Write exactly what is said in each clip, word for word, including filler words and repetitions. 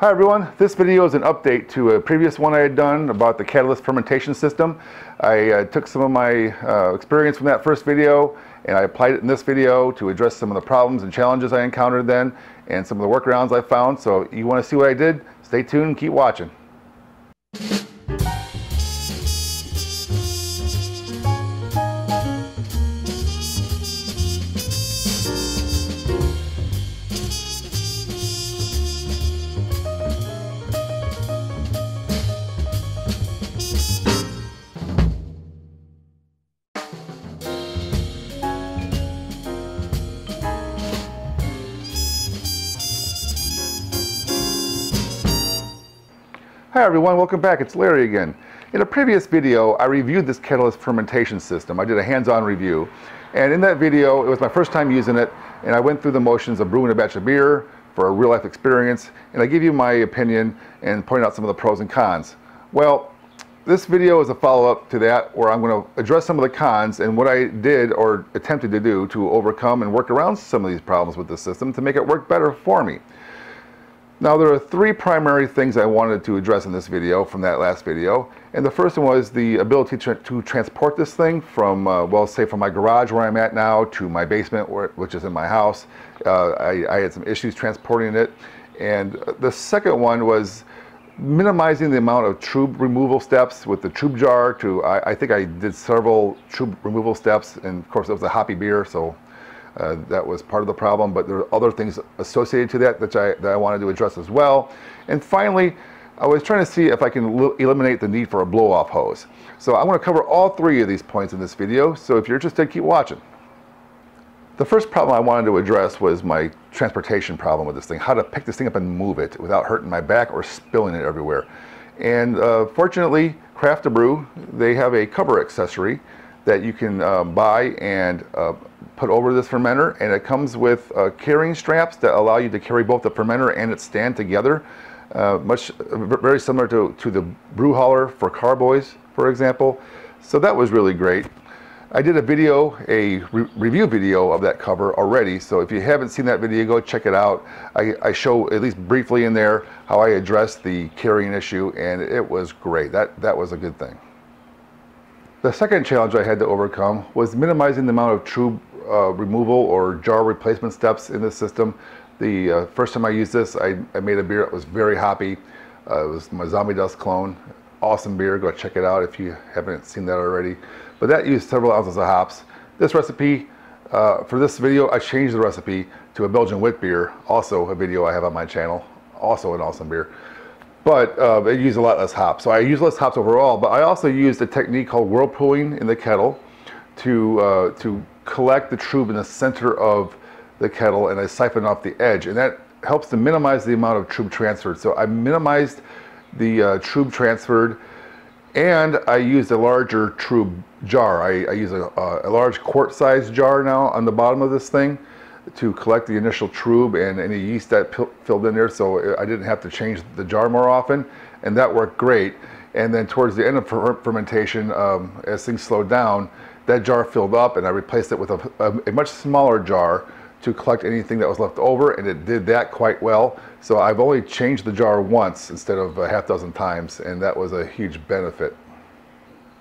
Hi everyone, this video is an update to a previous one I had done about the catalyst fermentation system. I uh, took some of my uh, experience from that first video and I applied it in this video to address some of the problems and challenges I encountered then and some of the workarounds I found. So you want to see what I did? Stay tuned, keep watching. Hi everyone, welcome back. It's Larry again. In a previous video, I reviewed this catalyst fermentation system. I did a hands-on review. And in that video, it was my first time using it, and I went through the motions of brewing a batch of beer for a real-life experience, and I give you my opinion and point out some of the pros and cons. Well, this video is a follow-up to that, where I'm going to address some of the cons and what I did or attempted to do to overcome and work around some of these problems with the system to make it work better for me. Now there are three primary things I wanted to address in this video from that last video, and the first one was the ability to, to transport this thing from, uh, well, say from my garage where I'm at now to my basement, where, which is in my house. Uh, I, I had some issues transporting it. And the second one was minimizing the amount of tube removal steps with the tube jar to, I, I think I did several tube removal steps, and of course it was a hoppy beer, so Uh, that was part of the problem, but there are other things associated to that that I, that I wanted to address as well. And finally, I was trying to see if I can eliminate the need for a blow-off hose. So I want to cover all three of these points in this video, so if you're interested, keep watching. The first problem I wanted to address was my transportation problem with this thing, how to pick this thing up and move it without hurting my back or spilling it everywhere. And uh, fortunately, Craft-A-Brew, they have a cover accessory that you can uh, buy and uh, put over this fermenter, and it comes with uh, carrying straps that allow you to carry both the fermenter and its stand together, uh, much very similar to, to the brew hauler for carboys, for example. So that was really great. I did a video, a re review video of that cover already, so if you haven't seen that video, go check it out. I, I show, at least briefly in there, how I addressed the carrying issue, and it was great. That, that was a good thing. The second challenge I had to overcome was minimizing the amount of tube uh, removal or jar replacement steps in the system. The uh, first time I used this, I, I made a beer that was very hoppy. Uh, it was my Zombie Dust clone. Awesome beer, go check it out if you haven't seen that already. But that used several ounces of hops. This recipe, uh, for this video, I changed the recipe to a Belgian witbier, also a video I have on my channel, also an awesome beer. But uh, it used a lot less hops. So I used less hops overall, but I also used a technique called whirlpooling in the kettle to, uh, to collect the trube in the center of the kettle, and I siphoned off the edge. And that helps to minimize the amount of trube transferred. So I minimized the uh, trube transferred, and I used a larger trube jar. I, I use a, a large quart-sized jar now on the bottom of this thing to collect the initial trube and any yeast that filled in there, so I didn't have to change the jar more often, and that worked great. And then towards the end of fer fermentation, um, as things slowed down, that jar filled up, and I replaced it with a, a, a much smaller jar to collect anything that was left over, and it did that quite well. So I've only changed the jar once instead of a half dozen times, and that was a huge benefit.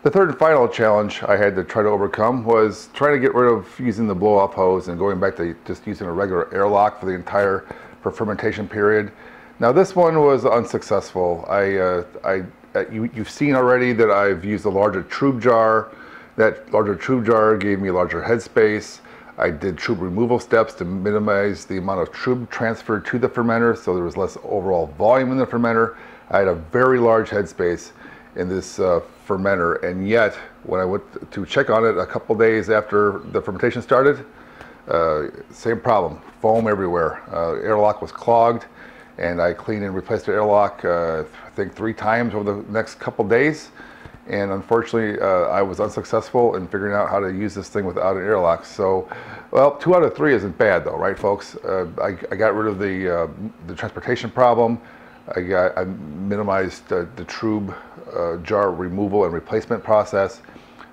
The third and final challenge I had to try to overcome was trying to get rid of using the blow-off hose and going back to just using a regular airlock for the entire for fermentation period. Now this one was unsuccessful. I, uh, I, uh, you, you've seen already that I've used a larger trube jar. That larger trube jar gave me larger headspace. I did trube removal steps to minimize the amount of trube transferred to the fermenter, so there was less overall volume in the fermenter. I had a very large headspace in this uh, fermenter, and yet when I went to check on it a couple days after the fermentation started, uh, same problem, foam everywhere. Uh, airlock was clogged, and I cleaned and replaced the airlock uh, I think three times over the next couple days, and unfortunately uh, I was unsuccessful in figuring out how to use this thing without an airlock. So, well, two out of three isn't bad though, right folks? Uh, I, I got rid of the, uh, the transportation problem. I, got, I minimized uh, the trube uh, jar removal and replacement process.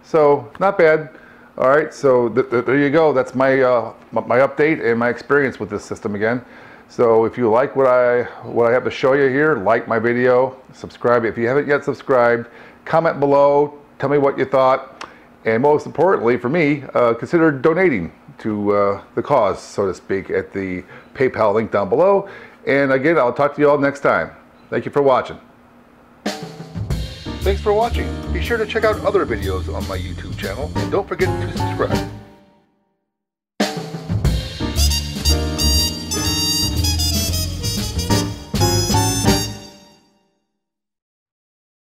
So not bad. All right, so th th there you go. That's my, uh, my update and my experience with this system again. So if you like what I what I have to show you here, like my video, subscribe if you haven't yet subscribed, comment below, tell me what you thought, and most importantly for me, uh, consider donating to uh, the cause, so to speak, at the PayPal link down below. And again, I'll talk to you all next time. Thank you for watching. Thanks for watching. Be sure to check out other videos on my YouTube channel, and don't forget to subscribe.